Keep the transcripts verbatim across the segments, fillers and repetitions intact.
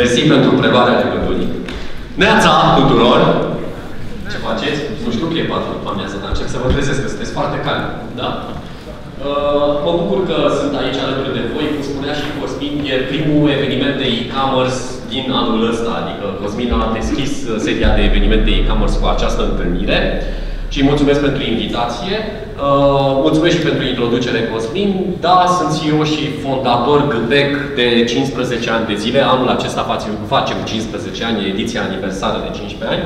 Mersi pentru preluarea legăturii. Neața tuturor! Ce faceți? Nu știu că e patru după amiază, dar încep să vă trezesc că sunteți foarte calmi, da? Uh, mă bucur că sunt aici alături de voi. Cum spunea și Cosmin, e primul eveniment de e-commerce din anul ăsta. Adică Cosmin a deschis seria de evenimente de e-commerce cu această întâlnire. Și mulțumesc pentru invitație. Uh, mulțumesc și pentru introducere, Cosmin. Da, sunt C E O și fondator GPeC de cincisprezece ani de zile. Anul acesta facem cincisprezece ani, e ediția aniversară de cincisprezece ani.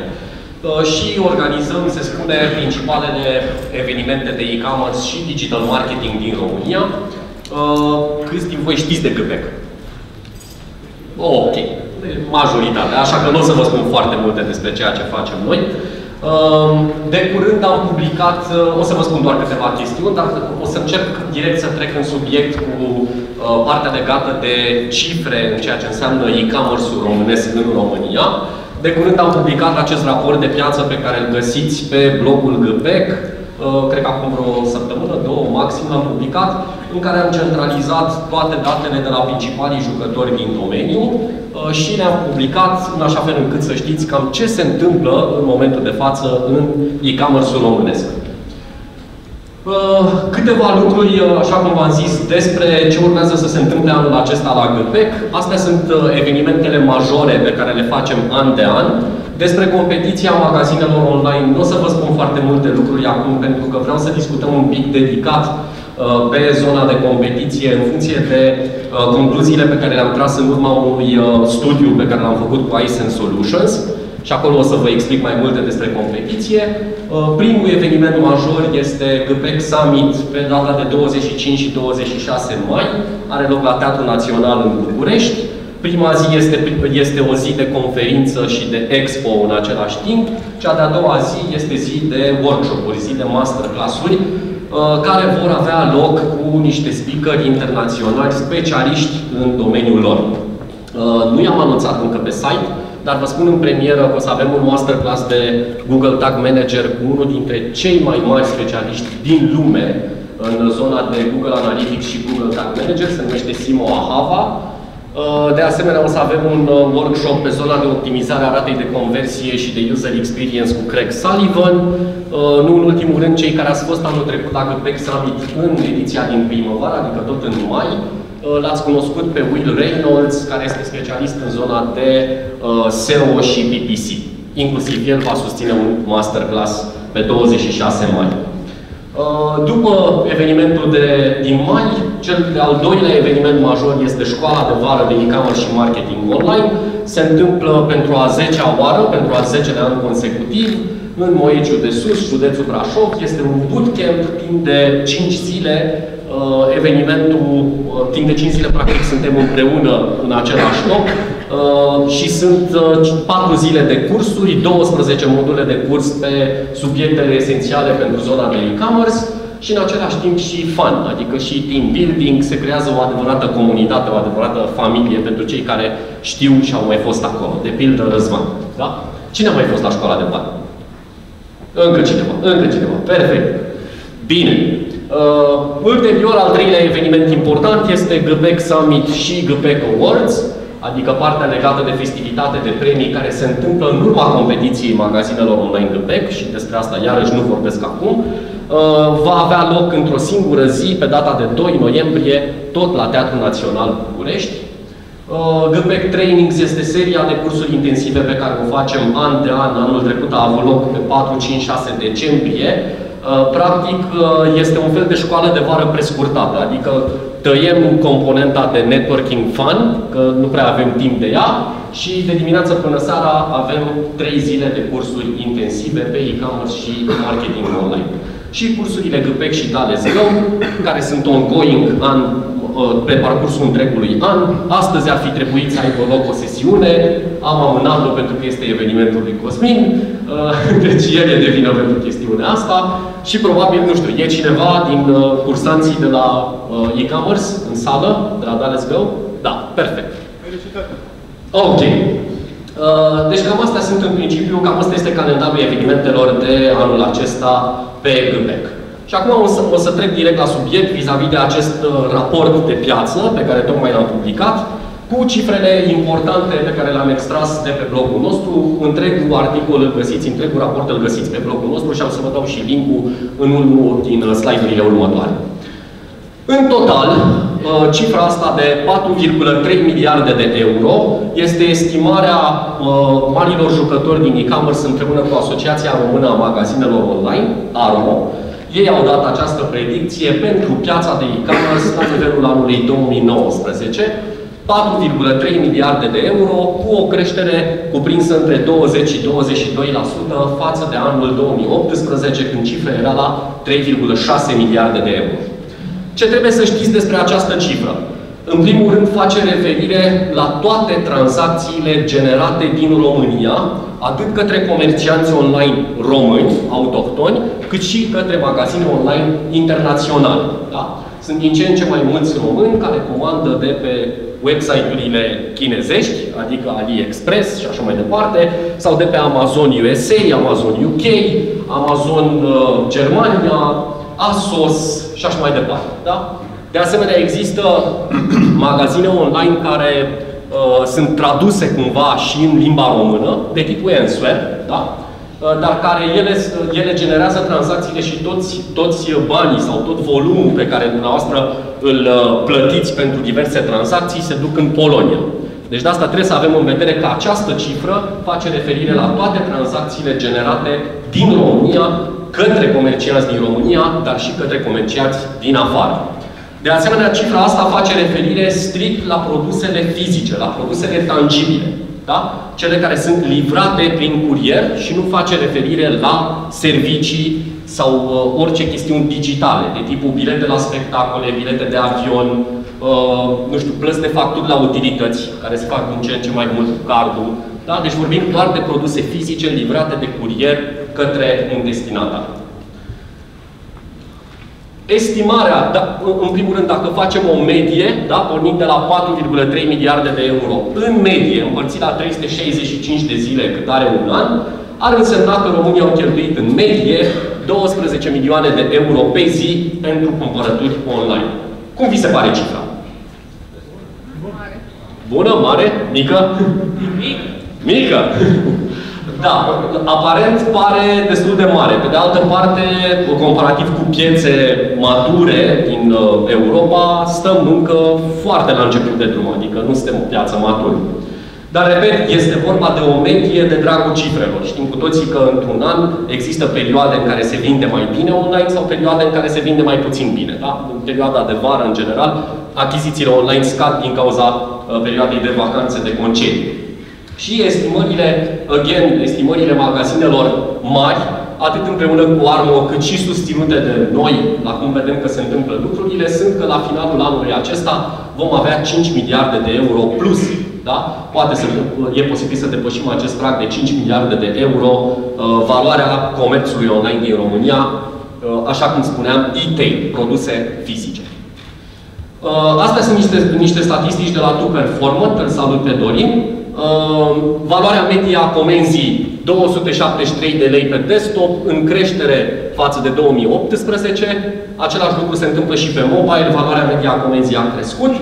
Și organizăm, se spune, principalele evenimente de e-commerce și digital marketing din România. Câți din voi știți de GPeC? Ok, majoritatea, așa că nu o să vă spun foarte multe despre ceea ce facem noi. De curând am publicat, o să vă spun doar câteva chestiuni, dar o să încerc direct să trec în subiect cu partea legată de cifre, în ceea ce înseamnă e-commerce-ul românesc în România. De curând am publicat acest raport de piață pe care îl găsiți pe blogul GPeC. Cred că acum vreo săptămână, două maxim, l-am publicat, în care am centralizat toate datele de la principalii jucători din domeniu și le-am publicat în așa fel încât să știți cam ce se întâmplă în momentul de față în e-commerce-ul românesc. Câteva lucruri, așa cum v-am zis, despre ce urmează să se întâmple anul acesta la GPeC. Astea sunt evenimentele majore pe care le facem an de an. Despre competiția magazinelor online nu o să vă spun foarte multe lucruri acum, pentru că vreau să discutăm un pic dedicat pe zona de competiție în funcție de concluziile pe care le-am tras în urma unui studiu pe care l-am făcut cu iSense Solutions. Și acolo o să vă explic mai multe despre competiție. Primul eveniment major este GPeC Summit pe data de douăzeci și cinci și douăzeci și șase mai. Are loc la Teatrul Național în București. Prima zi este, este o zi de conferință și de expo în același timp. Cea de-a doua zi este zi de workshop-uri, zi de masterclass-uri, care vor avea loc cu niște speakeri internaționali, specialiști în domeniul lor. Nu i-am anunțat încă pe site, dar vă spun în premieră că o să avem un masterclass de Google Tag Manager cu unul dintre cei mai mari specialiști din lume în zona de Google Analytics și Google Tag Manager, se numește Simo Ahava. De asemenea, o să avem un workshop pe zona de optimizare a ratei de conversie și de user experience cu Craig Sullivan. Nu în ultimul rând, cei care ați fost anul trecut la GPeC Summit în ediția din primăvară, adică tot în mai, l-ați cunoscut pe Will Reynolds, care este specialist în zona de S E O și P P C. Inclusiv el va susține un masterclass pe douăzeci și șase mai. După evenimentul de, din mai, cel de-al doilea eveniment major este Școala de Vară de e-commerce și marketing online. Se întâmplă pentru a zecea oară, pentru a zecelea an consecutiv, în Moiciu de Sus, județul Brașov. Este un bootcamp timp de cinci zile. Evenimentul timp de cinci zile, practic, suntem împreună în același loc. Și sunt patru zile de cursuri, douăsprezece module de curs pe subiectele esențiale pentru zona de e-commerce și în același timp și fun, adică și team building, se creează o adevărată comunitate, o adevărată familie pentru cei care știu și au mai fost acolo. De pildă Răzvan, da? Cine a mai fost la Școala de Vară? Încă cineva, încă cineva. Perfect. Bine. Uh, ulterior, al treilea eveniment important este GPeC Summit și GPeC Awards, adică partea legată de festivitate, de premii care se întâmplă în urma competiției magazinelor online GPeC și despre asta iarăși nu vorbesc acum. Va avea loc într-o singură zi, pe data de doi noiembrie, tot la Teatrul Național București. GPeC Trainings este seria de cursuri intensive pe care o facem an de an. Anul trecut a avut loc pe patru, cinci, șase decembrie. Practic, este un fel de școală de vară prescurtată, adică tăiem componenta de networking fun, că nu prea avem timp de ea, și de dimineață până seara avem trei zile de cursuri intensive pe e-commerce și marketing online. Și cursurile GPeC și Tales Go, care sunt ongoing an, pe parcursul întregului an. Astăzi ar fi trebuit să aibă loc o sesiune, am amânat-o pentru că este evenimentul lui Cosmin, deci el e de vină pentru chestiunea asta și probabil, nu știu, e cineva din cursanții de la e-commerce în sală, de la Tales Go? Da, perfect. Felicitări! Ok. Deci cam astea sunt în principiu, cam asta este calendarul evenimentelor de anul acesta pe GPeC. Și acum o să, o să trec direct la subiect vis-a-vis de acest raport de piață pe care tocmai l-am publicat. cu cifrele importante pe care le-am extras de pe blogul nostru. Întregul articol îl găsiți, întregul raport îl găsiți pe blogul nostru și am să vă dau și link-ul în unul din slide-urile următoare. În total, cifra asta de patru virgulă trei miliarde de euro este estimarea marilor jucători din e-commerce împreună cu Asociația Română a Magazinelor Online, ARMO. Ei au dat această predicție pentru piața de e-commerce la nivelul anului două mii nouăsprezece. patru virgulă trei miliarde de euro, cu o creștere cuprinsă între douăzeci și douăzeci și doi la sută față de anul două mii optsprezece, când cifra era la trei virgulă șase miliarde de euro. Ce trebuie să știți despre această cifră? În primul rând, face referire la toate tranzacțiile generate din România, atât către comercianți online români, autohtoni, cât și către magazine online internaționale. Da? Sunt din ce în ce mai mulți români care comandă de pe website-urile chinezești, adică AliExpress și așa mai departe, sau de pe Amazon U S A, Amazon U K, Amazon uh, Germania, ASOS și așa mai departe. Da? De asemenea, există magazine online care uh, sunt traduse cumva și în limba română, de tipul Enzuel, da? Dar care ele, ele generează tranzacțiile și toți, toți banii sau tot volumul pe care dumneavoastră îl plătiți pentru diverse tranzacții se duc în Polonia. Deci de asta trebuie să avem în vedere că această cifră face referire la toate tranzacțiile generate din România, către comercianți din România, dar și către comercianți din afară. De asemenea, cifra asta face referire strict la produsele fizice, la produsele tangibile. Da? Cele care sunt livrate prin curier și nu face referire la servicii sau uh, orice chestiuni digitale, de tipul bilete la spectacole, bilete de avion, uh, nu știu, plăți de facturi la utilități, care se fac din ce în ce mai mult cu cardul. Da? Deci vorbim doar de produse fizice livrate de curier către un destinatar. Estimarea, da, în primul rând, dacă facem o medie, da, pornind de la patru virgulă trei miliarde de euro, în medie, împărțit la trei sute șaizeci și cinci de zile cât are un an, ar însemna că România au cheltuit în medie douăsprezece milioane de euro pe zi pentru cumpărături online. Cum vi se pare cifra? Mare. Bună? Mare? Mică? Mic. Mică? Da, aparent pare destul de mare. Pe de altă parte, comparativ cu piețe mature din Europa, stăm încă foarte la început de drum, adică nu suntem o piață matură. Dar, repet, este vorba de o medie de dragul cifrelor. Știm cu toții că într-un an există perioade în care se vinde mai bine online sau perioade în care se vinde mai puțin bine. Da? În perioada de vară, în general, achizițiile online scad din cauza perioadei de vacanțe, de concedii. Și estimările, again, estimările magazinelor mari, atât împreună cu ARMO, cât și susținute de noi, la cum vedem că se întâmplă lucrurile, sunt că la finalul anului acesta vom avea cinci miliarde de euro plus. Da? Poate să, e posibil să depășim acest prag de cinci miliarde de euro, valoarea comerțului online din România, așa cum spuneam, e-tail, produse fizice. Astea sunt niște, niște statistici de la doi performant, îl salut pe Dorin. Uh, valoarea medie a comenzii două sute șaptezeci și trei de lei pe desktop, în creștere față de două mii optsprezece. Același lucru se întâmplă și pe mobile, valoarea medie a comenzii a crescut.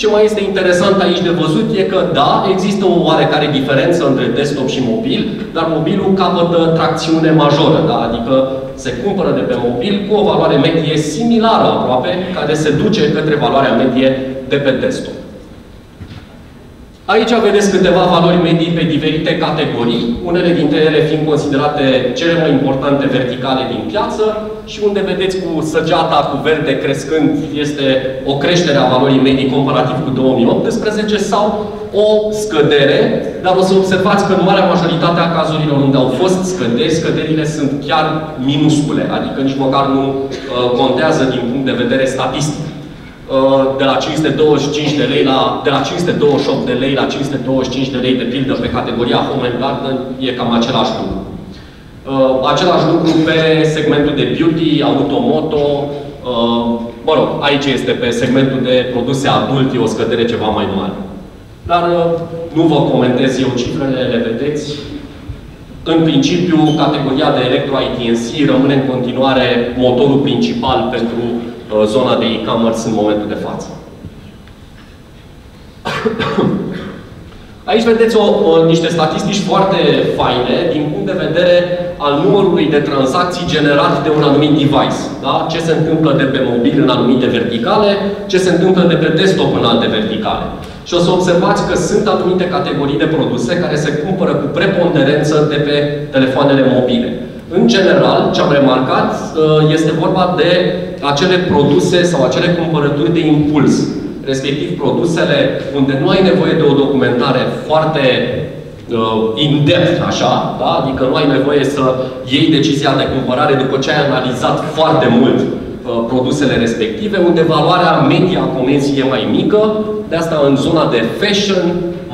Ce mai este interesant aici de văzut e că, da, există o oarecare diferență între desktop și mobil, dar mobilul capătă tracțiune majoră, da? Adică se cumpără de pe mobil cu o valoare medie similară aproape, care se duce către valoarea medie de pe desktop. Aici vedeți câteva valori medii pe diferite categorii, unele dintre ele fiind considerate cele mai importante verticale din piață și unde vedeți cu săgeata cu verde crescând este o creștere a valorii medii comparativ cu două mii optsprezece sau o scădere, dar o să observați că în marea majoritate a cazurilor unde au fost scăderi, scăderile sunt chiar minuscule, adică nici măcar nu contează din punct de vedere statistic. De la cinci sute douăzeci și cinci de lei la, de la cinci sute douăzeci și opt de lei la cinci sute douăzeci și cinci de lei de pildă pe categoria Home and Garden e cam același lucru. Același lucru pe segmentul de beauty, automoto, mă rog, aici este pe segmentul de produse adult, e o scădere ceva mai mare. Dar nu vă comentez eu cifrele, le vedeți. În principiu, categoria de electro I T N C rămâne în continuare motorul principal pentru zona de e-commerce în momentul de față. Aici vedeți o, o, niște statistici foarte faine din punct de vedere al numărului de tranzacții generat de un anumit device. Da? Ce se întâmplă de pe mobil în anumite verticale, ce se întâmplă de pe desktop în alte verticale. Și o să observați că sunt anumite categorii de produse care se cumpără cu preponderență de pe telefoanele mobile. În general, ce am remarcat este vorba de acele produse sau acele cumpărături de impuls. Respectiv produsele unde nu ai nevoie de o documentare foarte uh, in-depth, așa, da? Adică nu ai nevoie să iei decizia de cumpărare după ce ai analizat foarte mult uh, produsele respective, unde valoarea media a comenzii e mai mică. De asta, în zona de fashion,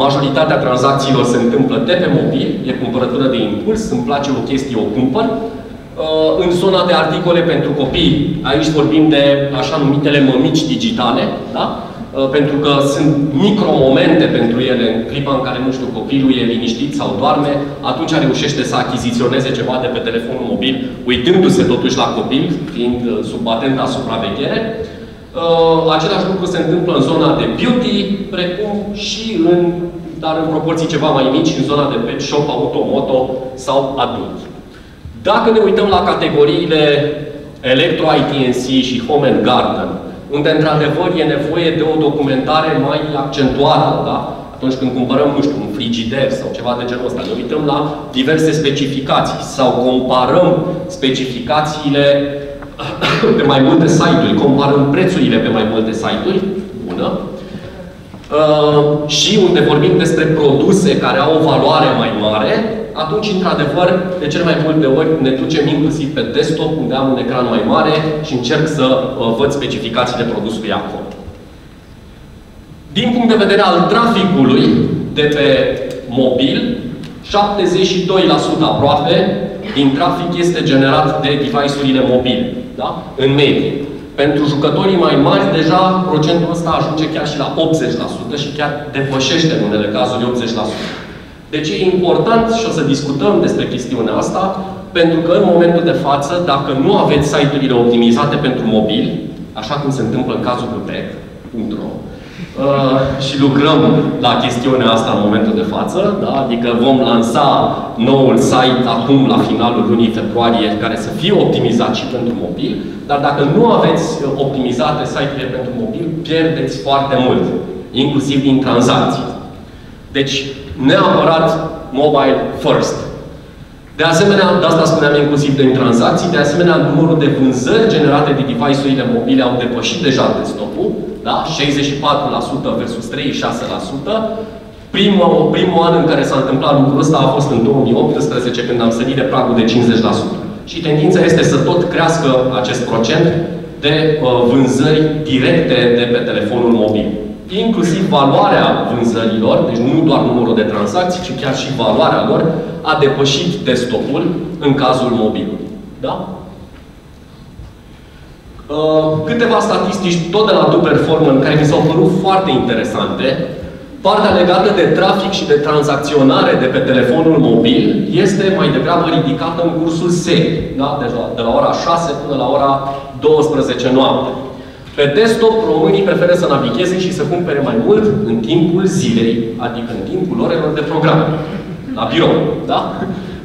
majoritatea tranzacțiilor se întâmplă de pe mobil, e cumpărătură de impuls, îmi place o chestie, o cumpăr. Uh, în zona de articole pentru copii, aici vorbim de așa numitele mămici digitale, da? Pentru că sunt micromomente pentru ele, în clipa în care, nu știu, copilul e liniștit sau doarme, atunci reușește să achiziționeze ceva de pe telefonul mobil, uitându-se totuși la copil, fiind sub atenta supraveghere. Același lucru se întâmplă în zona de beauty, precum și în, dar în proporții ceva mai mici, în zona de pet shop, automoto sau adult. Dacă ne uităm la categoriile Electro, I T and C și Home and Garden, unde, într-adevăr, e nevoie de o documentare mai accentuată, da? Atunci când cumpărăm, nu știu, un frigider sau ceva de genul ăsta, ne uităm la diverse specificații sau comparăm specificațiile pe mai multe site-uri, comparăm prețurile pe mai multe site-uri, bună, și unde vorbim despre produse care au o valoare mai mare, atunci, într-adevăr, de cele mai multe ori ne ducem inclusiv pe desktop, unde am un ecran mai mare și încerc să uh, văd specificațiile produsului acolo. Din punct de vedere al traficului de pe mobil, șaptezeci și doi la sută aproape din trafic este generat de device-urile mobile, da? În medie. Pentru jucătorii mai mari, deja procentul ăsta ajunge chiar și la optzeci la sută și chiar depășește în unele cazuri optzeci la sută. Deci e important, și o să discutăm despre chestiunea asta, pentru că în momentul de față, dacă nu aveți site-urile optimizate pentru mobil, așa cum se întâmplă în cazul cu GPeC punct ro, uh, și lucrăm la chestiunea asta în momentul de față, da? Adică vom lansa noul site acum, la finalul lunii februarie, care să fie optimizat și pentru mobil, dar dacă nu aveți optimizate site-urile pentru mobil, pierdeți foarte mult, inclusiv din tranzacții. Deci, neapărat mobile first. De asemenea, de asta spuneam inclusiv de tranzacții, de asemenea, numărul de vânzări generate de device-urile mobile au depășit deja desktop-ul, da? șaizeci și patru la sută versus treizeci și șase la sută. Primul, primul an în care s-a întâmplat lucrul ăsta a fost în două mii optsprezece, când am sărit de pragul de cincizeci la sută. Și tendința este să tot crească acest procent de uh, vânzări directe de pe telefonul mobil. Inclusiv valoarea vânzărilor, deci nu doar numărul de tranzacții, ci chiar și valoarea lor, a depășit desktop-ul în cazul mobilului. Da? Câteva statistici, tot de la doi performant, care mi s-au părut foarte interesante. Partea legată de trafic și de tranzacționare de pe telefonul mobil este mai degrabă ridicată în cursul serii, da? Deci de la ora șase până la ora douăsprezece noapte. Pe desktop, românii preferă să navigheze și să cumpere mai mult în timpul zilei, adică în timpul orelor de program, la birou, da?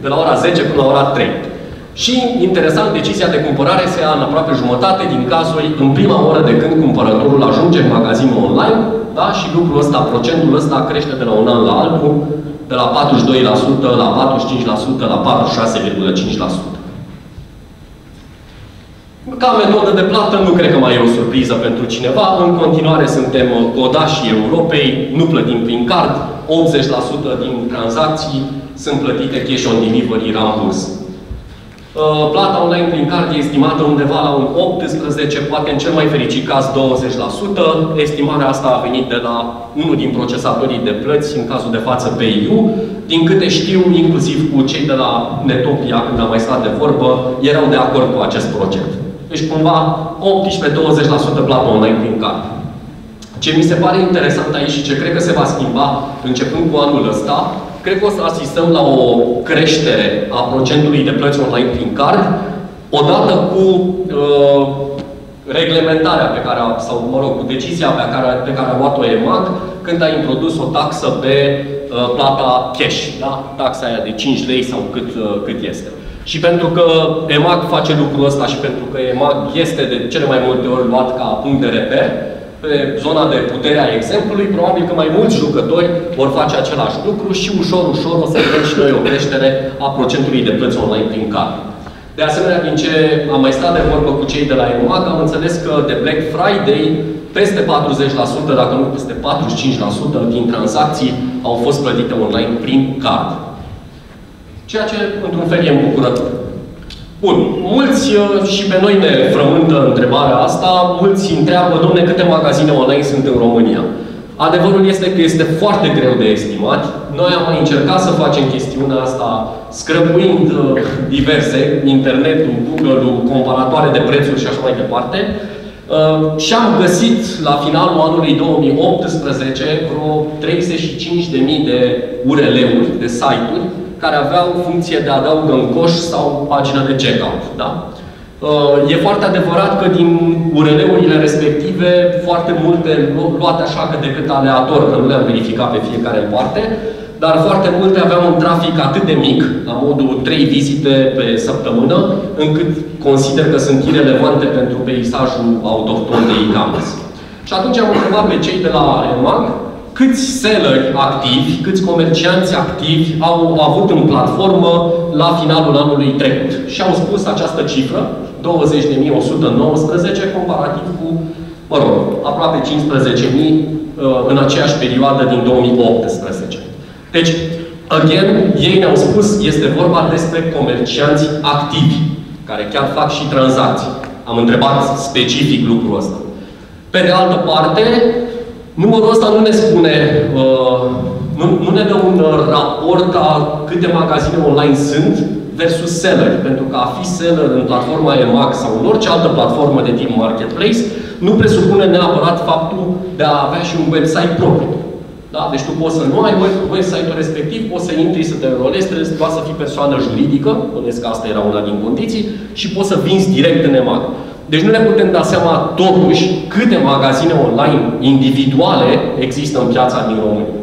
De la ora zece până la ora trei. Și, interesant, decizia de cumpărare se ia în aproape jumătate din cazuri în prima oră de când cumpărătorul ajunge în magazinul online, da? Și lucrul ăsta, procentul ăsta crește de la un an la altul, de la patruzeci și doi la sută, la patruzeci și cinci la sută, la patruzeci și șase virgulă cinci la sută. Ca metodă de plată, nu cred că mai e o surpriză pentru cineva. În continuare suntem codașii Europei, nu plătim prin card. optzeci la sută din tranzacții sunt plătite cash on delivery, ramburs. Plata online prin card e estimată undeva la un optsprezece la sută, poate în cel mai fericit caz douăzeci la sută. Estimarea asta a venit de la unul din procesatorii de plăți, în cazul de față PayU. Din câte știu, inclusiv cu cei de la Netopia, când am mai stat de vorbă, erau de acord cu acest proiect. Deci, cumva, optsprezece la douăzeci la sută plată online prin card. Ce mi se pare interesant aici și ce cred că se va schimba începând cu anul ăsta, cred că o să asistăm la o creștere a procentului de plăți online prin card, odată cu uh, reglementarea pe care, a, sau mă rog, cu decizia pe care, pe care a luat-o eMAG când a introdus o taxă pe uh, plata cash, da? Taxa aia de cinci lei sau cât, uh, cât este. Și pentru că eMAG face lucrul ăsta și pentru că eMAG este de cele mai multe ori luat ca punct de reper, pe zona de putere a exemplului, probabil că mai mulți jucători vor face același lucru și ușor, ușor o să vedem și noi o creștere a procentului de plăți online prin card. De asemenea, din ce am mai stat de vorbă cu cei de la eMAG, am înțeles că de Black Friday, peste patruzeci la sută, dacă nu peste patruzeci și cinci la sută din tranzacții au fost plătite online prin card. Ceea ce, într-un fel, e îmbucurător. Bun, mulți, și pe noi ne frământă întrebarea asta, mulți întreabă, domne, câte magazine online sunt în România? Adevărul este că este foarte greu de estimat. Noi am mai încercat să facem chestiunea asta scrăbuind diverse, internetul, Google-ul, comparatoare de prețuri și așa mai departe. Și am găsit la finalul anului două mii optsprezece vreo treizeci și cinci de mii de U R L-uri, de site-uri, care aveau funcție de adaugă în coș sau pagină de checkout. Da? E foarte adevărat că din U R L-urile respective, foarte multe luate așa că de cât aleator, că nu le-am verificat pe fiecare parte, dar foarte multe aveau un trafic atât de mic, la modul trei vizite pe săptămână, încât consider că sunt irelevante pentru peisajul autohton de e-commerce. Și atunci am întrebat pe cei de la eMAG, câți selleri activi, câți comercianți activi au avut în platformă la finalul anului trecut. Și au spus această cifră, douăzeci de mii o sută nouăsprezece, comparativ cu, mă rog, aproape cincisprezece mii în aceeași perioadă din două mii optsprezece. Deci, again, ei ne-au spus, este vorba despre comercianți activi, care chiar fac și tranzacții. Am întrebat specific lucrul ăsta. Pe de altă parte, numărul ăsta nu ne spune, uh, nu, nu ne dă un uh, raport a câte magazine online sunt versus seller. Pentru că a fi seller în platforma eMAG sau în orice altă platformă de tip marketplace nu presupune neapărat faptul de a avea și un website propriu. Da? Deci tu poți să nu ai website-ul respectiv, poți să intri, să te înrolezi, trebuie doar să fii persoană juridică, bănesc că asta era una din condiții, și poți să vinzi direct în eMAG. Deci nu ne putem da seama, totuși, câte magazine online individuale există în piața din România.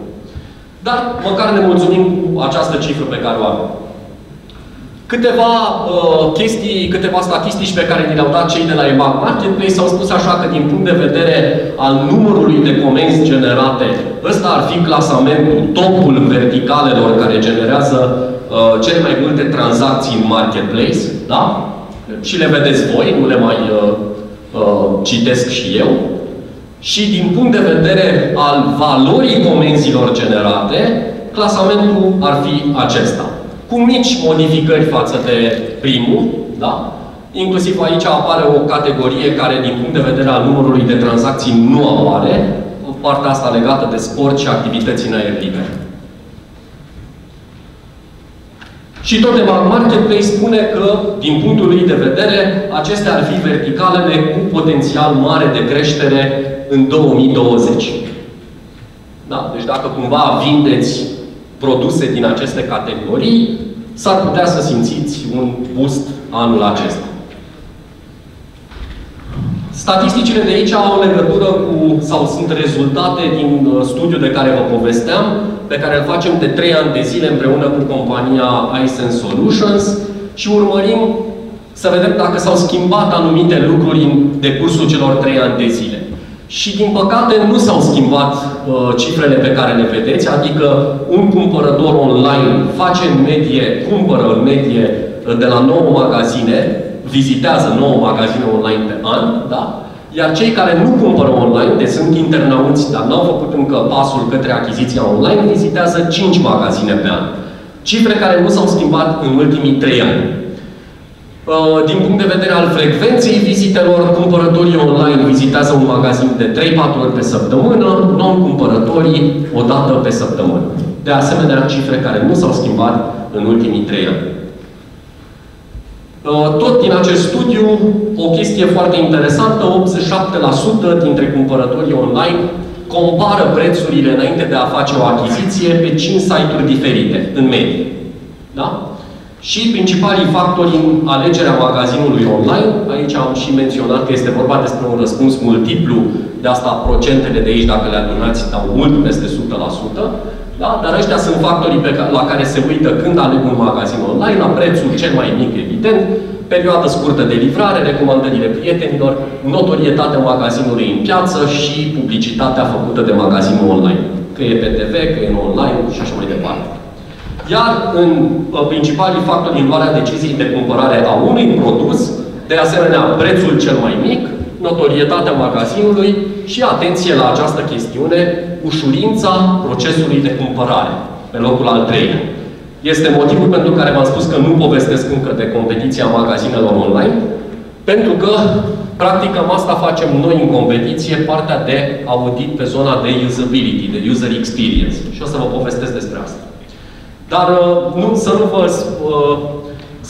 Dar măcar ne mulțumim cu această cifră pe care o avem. Câteva uh, chestii, câteva statistici pe care ni le-au dat cei de la eMAG Marketplace s-au spus așa că din punct de vedere al numărului de comenzi generate, ăsta ar fi clasamentul, topul verticalelor care generează uh, cele mai multe tranzacții în Marketplace, da? Și le vedeți voi, nu le mai uh, uh, citesc și eu. Și din punct de vedere al valorii comenzilor generate, clasamentul ar fi acesta. Cu mici modificări față de primul, da? Inclusiv aici apare o categorie care din punct de vedere al numărului de tranzacții nu apare, partea asta legată de sport și activități în aer liber. Și tot eMAG Marketplace spune că, din punctul lui de vedere, acestea ar fi verticalele cu potențial mare de creștere în două mii douăzeci. Da? Deci dacă cumva vindeți produse din aceste categorii, s-ar putea să simțiți un boost anul acesta. Statisticile de aici au legătură cu, sau sunt rezultate din studiul de care vă povesteam, pe care îl facem de trei ani de zile împreună cu compania iSense Solutions și urmărim să vedem dacă s-au schimbat anumite lucruri în decursul celor trei ani de zile. Și din păcate nu s-au schimbat uh, cifrele pe care le vedeți, adică un cumpărător online face în medie, cumpără în medie de la nouă magazine, vizitează nouă magazine online pe an, da? Iar cei care nu cumpără online, deci sunt internauți, dar n-au făcut încă pasul către achiziția online, vizitează cinci magazine pe an. Cifre care nu s-au schimbat în ultimii trei ani. Din punct de vedere al frecvenței vizitelor, cumpărătorii online vizitează un magazin de trei-patru ori pe săptămână, non-cumpărătorii o dată pe săptămână. De asemenea, cifre care nu s-au schimbat în ultimii trei ani. Tot din acest studiu, o chestie foarte interesantă, optzeci și șapte la sută dintre cumpărătorii online compară prețurile înainte de a face o achiziție pe cinci site-uri diferite, în medie. Da? Și principalii factori în alegerea magazinului online, aici am și menționat că este vorba despre un răspuns multiplu, de asta procentele de aici, dacă le adunați, dau mult peste o sută la sută, da? Dar ăștia sunt factorii pe care, la care se uită când aleg un magazin online, la prețul cel mai mic, evident, perioada scurtă de livrare, recomandările prietenilor, notorietatea magazinului în piață și publicitatea făcută de magazinul online. Că e pe T V, că e în online și așa mai departe. Iar în principalii factori din luarea deciziei de cumpărare a unui produs, de asemenea prețul cel mai mic, notorietatea magazinului și atenție la această chestiune, ușurința procesului de cumpărare, pe locul al treilea. Este motivul pentru care v-am spus că nu povestesc încă de competiția magazinelor online, pentru că, practic, cam asta facem noi în competiție, partea de audit pe zona de usability, de user experience. Și o să vă povestesc despre asta. Dar nu, să, nu vă,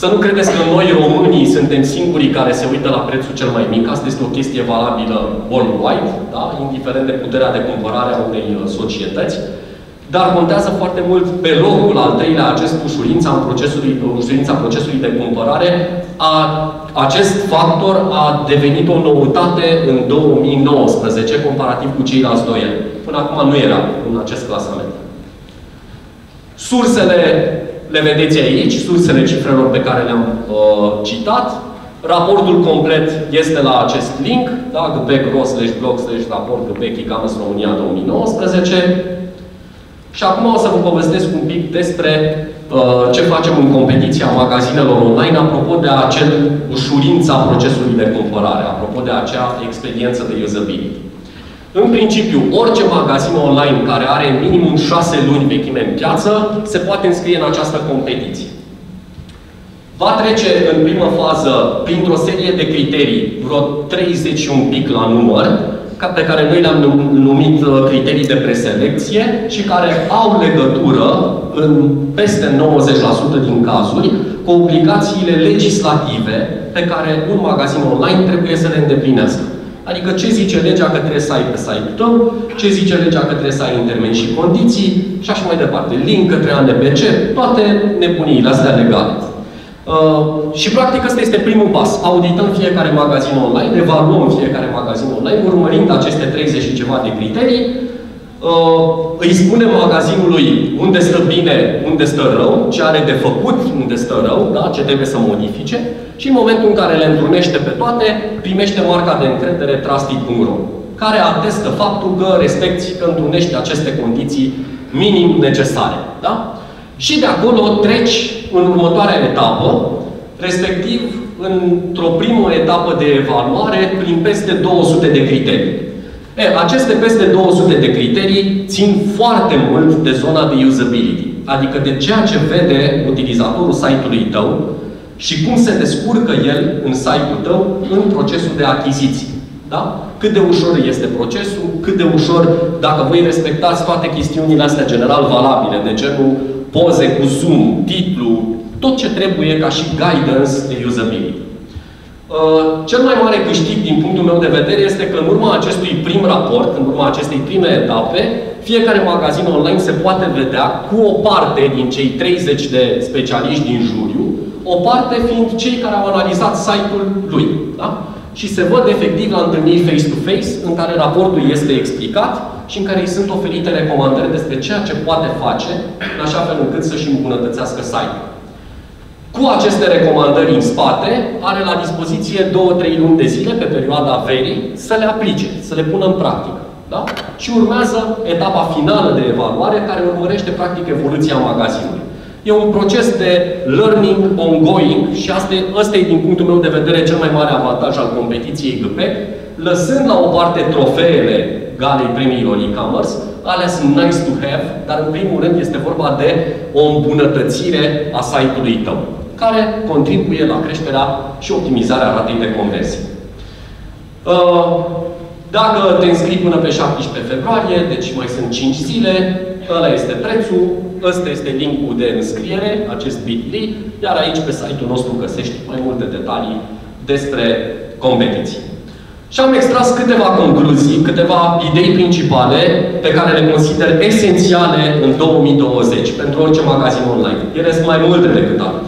să nu credeți că noi, românii, suntem singurii care se uită la prețul cel mai mic. Asta este o chestie valabilă worldwide, da? Indiferent de puterea de cumpărare a unei societăți. Dar contează foarte mult pe locul al treilea acest ușurința, în procesului, ușurința procesului de cumpărare. A, acest factor a devenit o noutate în două mii nouăsprezece, comparativ cu ceilalți doi ani. Până acum nu era în acest clasament. Sursele le vedeți aici, sursele cifrelor pe care le-am uh, citat. Raportul complet este la acest link, da? GPeC slash blog slash raport GPeC România două mii nouăsprezece. Și acum o să vă povestesc un pic despre uh, ce facem în competiția magazinelor online, apropo de acel ușurința procesului de cumpărare, apropo de acea experiență de usability. În principiu, orice magazin online care are minimum șase luni vechime în piață, se poate înscrie în această competiție. Va trece în primă fază printr-o serie de criterii, vreo treizeci și un pic la număr, pe care noi le-am numit criterii de preselecție și care au legătură, în peste nouăzeci la sută din cazuri, cu obligațiile legislative pe care un magazin online trebuie să le îndeplinească. Adică ce zice legea că trebuie să ai pe site-ul tău, ce zice legea că trebuie să ai în termeni și condiții, și așa mai departe. Link către A N B C, toate nebuniile astea legale. Uh, și practic ăsta este primul pas. Audităm fiecare magazin online, evaluăm fiecare magazin online, urmărind aceste treizeci și ceva de criterii. Uh, îi spunem magazinului unde stă bine, unde stă rău, ce are de făcut, unde stă rău, da? Ce trebuie să modifice. Și în momentul în care le întrunește pe toate, primește marca de încredere Trusty punct ro, care atestă faptul că respecti, că întrunești aceste condiții minim necesare. Da? Și de acolo treci în următoarea etapă, respectiv într-o primă etapă de evaluare prin peste două sute de criterii. E, aceste peste două sute de criterii țin foarte mult de zona de usability, adică de ceea ce vede utilizatorul site-ului tău și cum se descurcă el în site-ul tău în procesul de achiziții. Da? Cât de ușor este procesul, cât de ușor, dacă voi respectați toate chestiunile astea general valabile, de genul poze cu zoom, titlu, tot ce trebuie ca și guidance de usability. Cel mai mare câștig din punctul meu de vedere este că în urma acestui prim raport, în urma acestei prime etape, fiecare magazin online se poate vedea cu o parte din cei treizeci de specialiști din juriu, o parte fiind cei care au analizat site-ul lui. Da? Și se văd efectiv la întâlniri face-to-face, în care raportul este explicat și în care îi sunt oferite recomandări despre ceea ce poate face, în așa fel încât să-și îmbunătățească site-ul. Cu aceste recomandări în spate, are la dispoziție două trei luni de zile, pe perioada verii, să le aplice, să le pună în practică. Da? Și urmează etapa finală de evaluare, care urmărește practic evoluția magazinului. E un proces de learning ongoing și ăsta e, din punctul meu de vedere, cel mai mare avantaj al competiției GPeC, lăsând la o parte trofeele galei premiilor e-commerce, alea sunt nice to have, dar în primul rând este vorba de o îmbunătățire a site-ului tău, care contribuie la creșterea și optimizarea ratei de conversie. Dacă te înscrii până pe șaptesprezece februarie, deci mai sunt cinci zile, ăla este prețul. Ăsta este linkul de înscriere, acest bit punct l y, iar aici pe site-ul nostru găsești mai multe detalii despre competiții. Și am extras câteva concluzii, câteva idei principale pe care le consider esențiale în două mii douăzeci pentru orice magazin online. Ele sunt mai multe decât atât.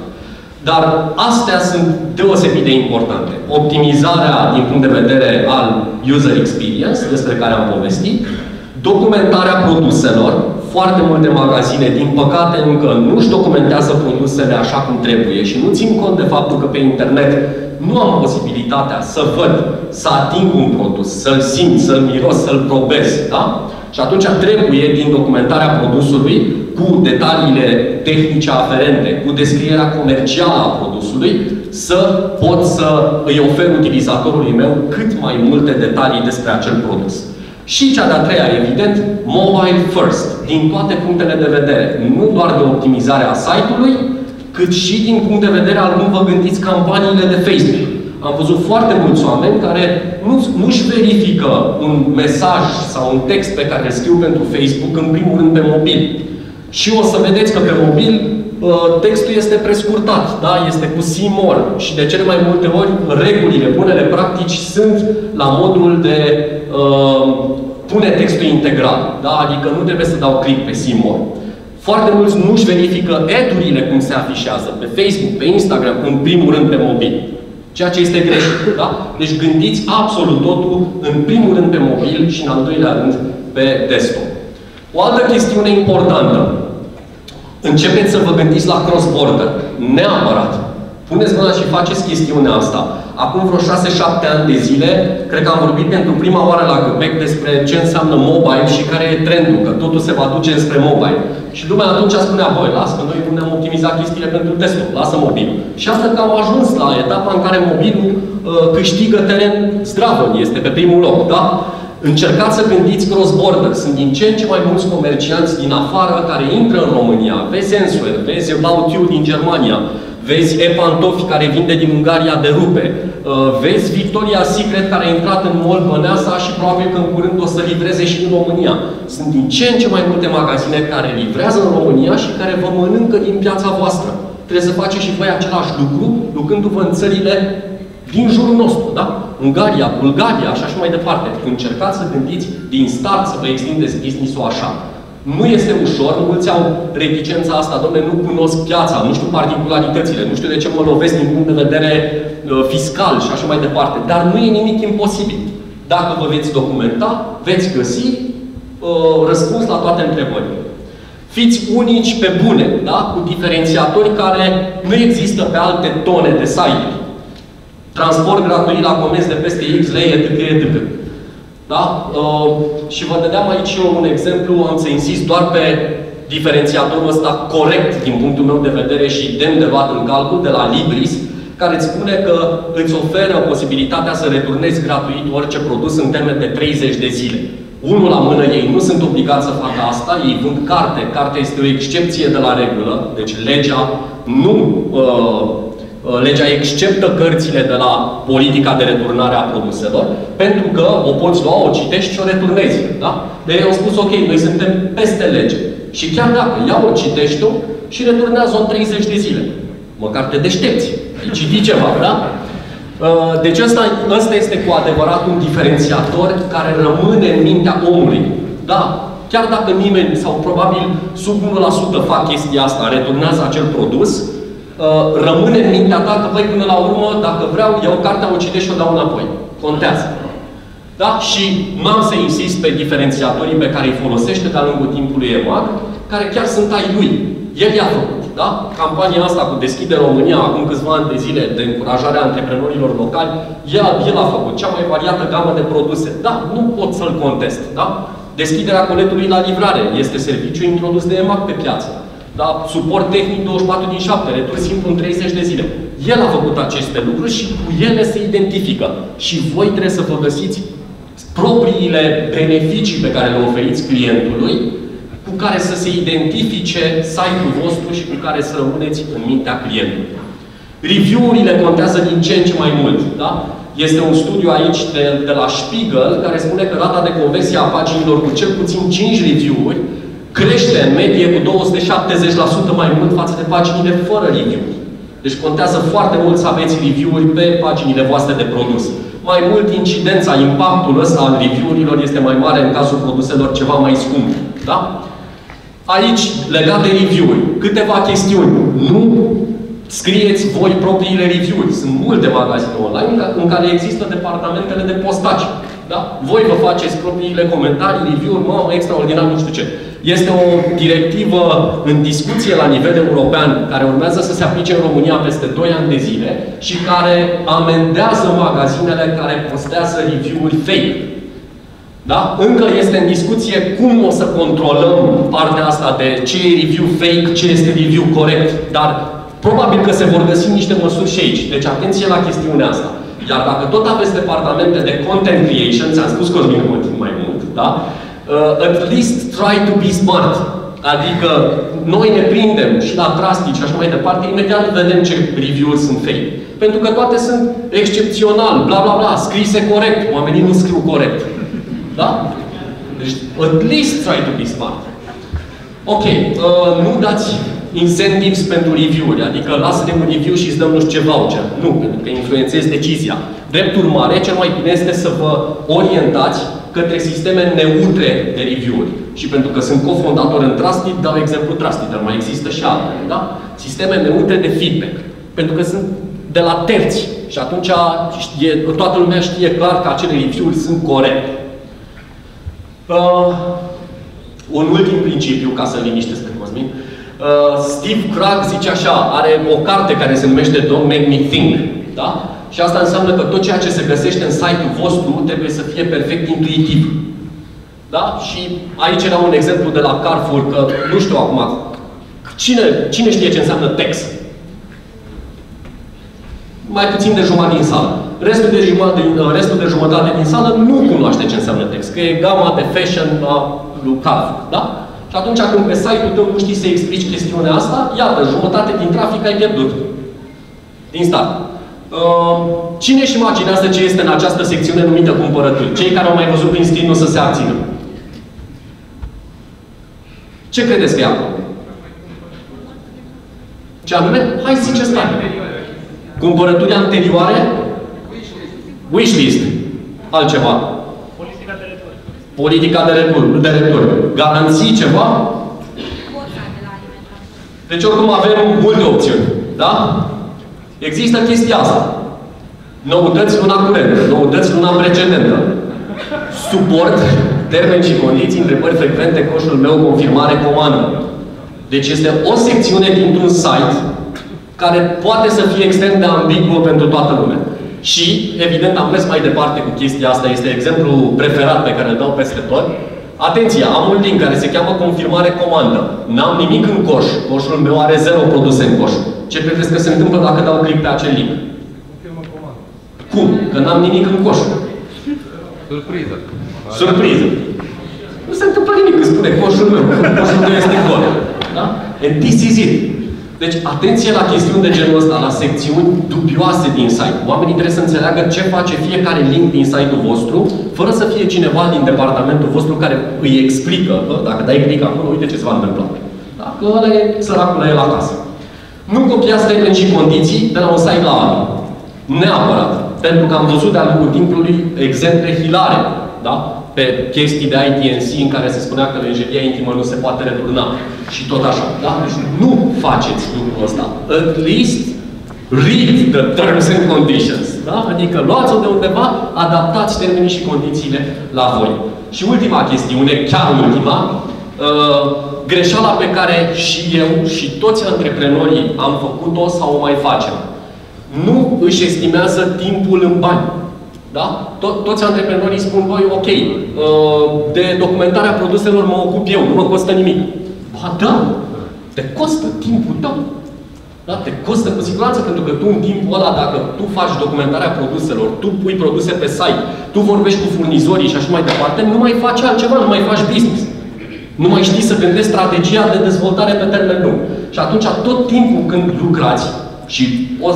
Dar astea sunt deosebit de importante. Optimizarea din punct de vedere al user experience, despre care am povestit, documentarea produselor. Foarte multe magazine, din păcate, încă nu își documentează produsele așa cum trebuie și nu țin cont de faptul că pe internet nu am posibilitatea să văd, să ating un produs, să-l simt, să-l miros, să-l probez, da? Și atunci trebuie, din documentarea produsului, cu detaliile tehnice aferente, cu descrierea comercială a produsului, să pot să îi ofer utilizatorului meu cât mai multe detalii despre acel produs. Și cea de-a treia, evident, mobile first, din toate punctele de vedere. Nu doar de optimizarea site-ului, cât și din punct de vedere al cum vă gândiți campaniile de Facebook. Am văzut foarte mulți oameni care nu-și verifică un mesaj sau un text pe care îl scriu pentru Facebook, în primul rând pe mobil. Și o să vedeți că pe mobil textul este prescurtat, da? Este cu simol. Și de cele mai multe ori, regulile, bunele practici sunt la modul de uh, pune textul integral, da? Adică nu trebuie să dau click pe simol. Foarte mulți nu își verifică ad-urile cum se afișează pe Facebook, pe Instagram, în primul rând pe mobil. Ceea ce este greșit, da? Deci gândiți absolut totul în primul rând pe mobil și în al doilea rând pe desktop. O altă chestiune importantă. Începeți să vă gândiți la cross-border. Neapărat. Puneți mâna și faceți chestiunea asta. Acum vreo șase-șapte ani de zile, cred că am vorbit pentru prima oară la GPeC despre ce înseamnă mobile și care e trendul, că totul se va duce spre mobile. Și lumea atunci spunea, băi, lasă că noi nu ne-am optimizat chestiile pentru desktop, lasă mobilul. Și asta că au ajuns la etapa în care mobilul uh, câștigă teren zdravă, este pe primul loc, da? Încercați să gândiți cross-border. Sunt din ce în ce mai mulți comercianți din afară care intră în România. Vezi Enzuel, vezi About You din Germania, vezi E-Pantofi care vinde din Ungaria de rupe, vezi Victoria Secret care a intrat în mall Băneasa și probabil că în curând o să livreze și în România. Sunt din ce în ce mai multe magazine care livrează în România și care vă mănâncă din piața voastră. Trebuie să faceți și voi același lucru, ducându-vă în țările din jurul nostru, da? Ungaria, Bulgaria, așa și mai departe. Încercați să gândiți din start să vă extindeți business-ul așa. Nu este ușor, mulți au reticența asta, dom'le, nu cunosc piața, nu știu particularitățile, nu știu de ce mă lovesc din punct de vedere uh, fiscal și așa mai departe. Dar nu e nimic imposibil. Dacă vă veți documenta, veți găsi uh, răspuns la toate întrebările. Fiți unici pe bune, da? Cu diferențiatori care nu există pe alte tone de site-uri. Transport gratuit la comenzi de peste X lei, et cetera, et cetera. Da? Uh, și vă dădeam aici eu un exemplu, am să insist doar pe diferențiatorul ăsta corect, din punctul meu de vedere și demn de luat în calcul, de la Libris, care îți spune că îți oferă posibilitatea să returnezi gratuit orice produs în termen de treizeci de zile. Unul la mână, ei nu sunt obligați să facă asta, ei vând carte. Cartea este o excepție de la regulă, deci legea nu... Uh, Legea exceptă cărțile de la politica de returnare a produselor, pentru că o poți lua, o citești și o returnezi. Da? Deci au spus, ok, noi suntem peste lege. Și chiar dacă ia o citești-o și returnează în treizeci de zile. Măcar te deștepți. Ai citit ceva, da? Deci ăsta, ăsta este cu adevărat un diferențiator care rămâne în mintea omului. Da? Chiar dacă nimeni, sau probabil sub unu la sută fac chestia asta, returnează acel produs, rămâne în mintea ta că, băi, până la urmă, dacă vreau, iau cartea, o citesc și o dau înapoi. Contează. Da? Și nu am să insist pe diferențiatorii pe care îi folosește de-a lungul timpului eMAG, care chiar sunt ai lui. El i-a făcut. Da? Campania asta cu Deschide România, acum câțiva ani de zile, de încurajare a antreprenorilor locali, el, el a făcut cea mai variată gamă de produse. Da? Nu pot să-l contest. Da? Deschiderea coletului la livrare este serviciu introdus de eMAG pe piață. Da? Suport tehnic douăzeci și patru din șapte, retur simplu în treizeci de zile. El a făcut aceste lucruri și cu ele se identifică. Și voi trebuie să vă găsiți propriile beneficii pe care le oferiți clientului, cu care să se identifice site-ul vostru și cu care să rămâneți în mintea clientului. Review-urile contează din ce în ce mai mult. Da? Este un studiu aici de, de la Spiegel care spune că rata de conversie a paginilor cu cel puțin cinci review-uri crește în medie cu două sute șaptezeci la sută mai mult față de paginile fără review-uri. Deci contează foarte mult să aveți review-uri pe paginile voastre de produs. Mai mult, incidența, impactul ăsta al review-urilor este mai mare în cazul produselor ceva mai scumpe. Da? Aici, legat de review-uri, câteva chestiuni. Nu Scrieți voi propriile review-uri. Sunt multe magazine online în care există departamentele de postaci. Da? Voi vă faceți propriile comentarii, review-uri, mă, extraordinar, nu știu ce. Este o directivă în discuție la nivel european, care urmează să se aplice în România peste doi ani de zile și care amendează magazinele care postează review-uri fake. Da? Încă este în discuție cum o să controlăm partea asta de ce e review fake, ce este review corect, dar probabil că se vor găsi niște măsuri și aici. Deci atenție la chestiunea asta. Iar dacă tot aveți departamente de content creation, ți-am spus că îmi conțin mai mult, da? Uh, at least try to be smart. Adică noi ne prindem și la Trusty și așa mai departe, imediat vedem ce review-uri sunt fake. Pentru că toate sunt excepțional, bla bla bla, scrise corect, oamenii nu scriu corect. Da? Deci, at least try to be smart. Ok, uh, nu dați incentives pentru review-uri, adică lasă-ne un review și îți dăm nu știu ce voucher. Nu, pentru că influențezi decizia. Drept urmare, cel mai bine este să vă orientați către sisteme neutre de review-uri. Și pentru că sunt cofondator în Trusty, dau exemplu Trusty, dar mai există și altele, da? Sisteme neutre de feedback. Pentru că sunt de la terți. Și atunci știe, toată lumea știe clar că acele review-uri sunt corecte. Uh, un ultim principiu, ca să-l liniștesc pe Cosmin. Uh, Steve Krug zice așa, are o carte care se numește Don't Make Me Think. Da? Și asta înseamnă că tot ceea ce se găsește în site-ul vostru trebuie să fie perfect intuitiv. Da? Și aici era un exemplu de la Carrefour, că nu știu acum, cine, cine știe ce înseamnă text? Mai puțin de jumătate din sală. Restul de, jumătate, restul de jumătate din sală nu cunoaște ce înseamnă text, că e gama de fashion a lui Carrefour, da? Și atunci când pe site-ul tău nu știi să explici chestiunea asta, iată, jumătate din trafic ai pierdut. Din start. Uh, cine își imaginează ce este în această secțiune numită cumpărături? Cei care au mai văzut prin screen nu să se abțină. Ce credeți că e acolo? Ce anume? Hai ziceți mai. Cumpărături anterioare? Wishlist. Wishlist. Altceva. Politica de retur. Politica de retur. De retur. Garanții ceva? Borsa de la alimentație. Deci oricum avem multe opțiuni. Da? Există chestia asta. Noutăți luna curentă. Noutăți luna precedentă. Suport, termeni și condiții, întrebări frecvente, coșul meu, confirmare, comandă. Deci este o secțiune dintr-un site care poate să fie extrem de ambiguă pentru toată lumea. Și, evident, am mers mai departe cu chestia asta. Este exemplul preferat pe care îl dau peste tot. Atenție! Am un link care se cheamă confirmare comandă. N-am nimic în coș. Coșul meu are zero produse în coș. Ce credeți că se întâmplă dacă dau click pe acel link? Confirmă comandă. Cum? Că n-am nimic în coș. Surpriză. Surpriză. Nu se întâmplă nimic când spune coșul meu. Coșul meu este gol. Da? And this is it. Deci, atenție la chestiuni de genul ăsta, la secțiuni dubioase din site. Oamenii trebuie să înțeleagă ce face fiecare link din site-ul vostru, fără să fie cineva din departamentul vostru care îi explică, bă, dacă dai click acolo, uite ce se va întâmpla. Dacă ăla e săracul la el acasă. Nu copiați termeni și condiții de la un site la altul. Neapărat. Pentru că am văzut de-a lungul timpului exemple hilare, da? Pe chestii de I T N C în care se spunea că lenjeria intimă nu se poate returna. Și tot așa, da? Deci nu faceți lucrul ăsta. At least read the terms and conditions, da? Adică luați-o de undeva, adaptați termenii și condițiile la voi. Și ultima chestiune, chiar ultima, uh, greșeala pe care și eu și toți antreprenorii am făcut-o sau o mai facem. Nu își estimează timpul în bani. Da? To- toți antreprenorii spun, băi, ok, de documentarea produselor mă ocup eu, nu mă costă nimic. Ba da! Te costă timpul tău. Da? Te costă cu siguranță, pentru că tu în timpul ăla, dacă tu faci documentarea produselor, tu pui produse pe site, tu vorbești cu furnizorii și așa mai departe, nu mai faci altceva, nu mai faci business. Nu mai știi să gândești strategia de dezvoltare pe termen lung. Și atunci, tot timpul când lucrați, și o,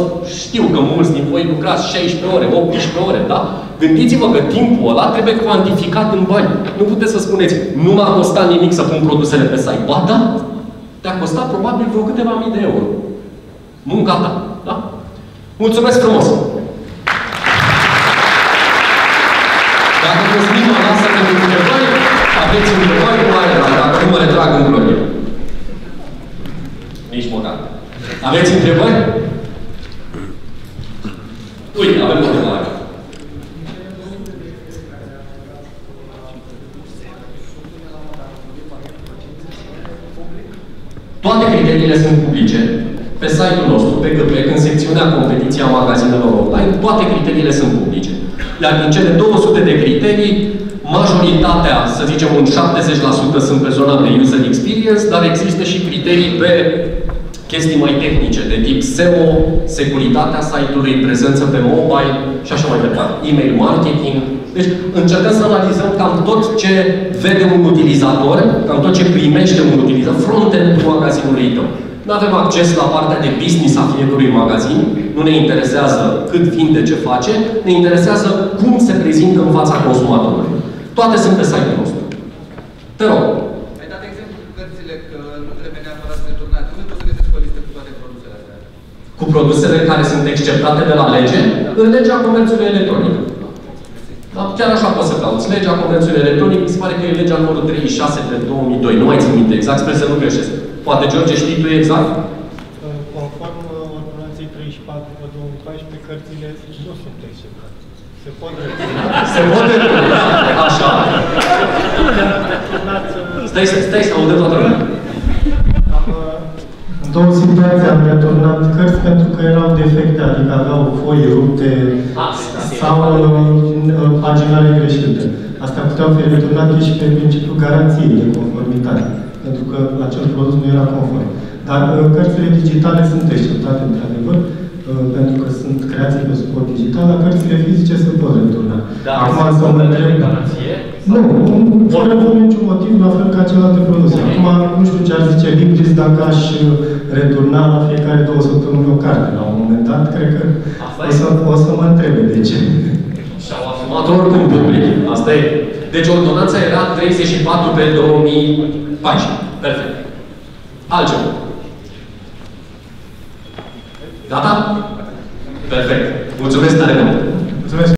știu că mulți din voi lucrați șaisprezece ore, optsprezece ore, da? Gândiți-vă că timpul ăla trebuie cuantificat în bani. Nu puteți să spuneți, nu m-a costat nimic să pun produsele pe site. Ba da, te-a costat probabil vreo câteva mii de euro. Munca ta, da? Mulțumesc frumos! Dacă vă spun, mă lasă pentru întrebări, aveți întrebări mare, dacă nu mă retrag în glorie. Nici măcar. Aveți întrebări? criteriile sunt publice pe site-ul nostru, pe GPeC, în secțiunea competiția magazinelor online, toate criteriile sunt publice. Iar din cele două sute de criterii, majoritatea, să zicem un șaptezeci la sută, sunt pe zona de user experience, dar există și criterii pe chestii mai tehnice, de tip S E O, securitatea site-ului, prezență pe mobile și așa mai departe, email marketing. Deci încercăm să analizăm cam tot ce vede un utilizator, cam tot ce primește un utilizator, front-end-ul magazinului tău. Nu avem acces la partea de business a fiecărui magazin, nu ne interesează cât vinde, ce face, ne interesează cum se prezintă în fața consumatorului. Toate sunt pe site-ul nostru. Te rog. Ai dat exemplu cu cărțile, că nu trebuie neapărat să le turnate. Nu poți să găsesc o listă cu toate produsele astea? Cu produsele care sunt exceptate de la lege? Da. În legea comerțului electronic. Dar chiar așa poți să cauți. Legea comerțului electronic, mi se pare că e legea numărul treizeci și șase pe două mii doi. Nu mai țin minte exact, sper să nu greșesc. Poate, George, știi tu exact? Conform ordonanței treizeci și patru pe două mii paisprezece, cărțile nu sunt exceptate. Se pot retuna. Se pot retuna. Așa. Stai, stai să audă toată lumea. În două situații am returnat cărți pentru că erau defecte, adică aveau foi rupte sau paginare greșite. Astea puteau fi returnate și pe principiul garanției de conformitate, pentru că acel produs nu era conform. Dar cărțile digitale sunt exceptate, într-adevăr, pentru că sunt creații pe suport digital, dar cărțile fizice se pot returna. Dar acum să mă întreb... Nu, fără niciun motiv, la fel ca celelalte produse. Acum, nu știu ce ar zice Libris dacă aș returna la fiecare două săptămâni o carte. La un moment dat, cred că o să, o să mă întrebe de ce. Și-au asumat oricum public. Asta e. Deci, ordonanța era treizeci și patru pe două mii paisprezece. Perfect. Altceva. Gata? Perfect. Mulțumesc tare mult! Mulțumesc!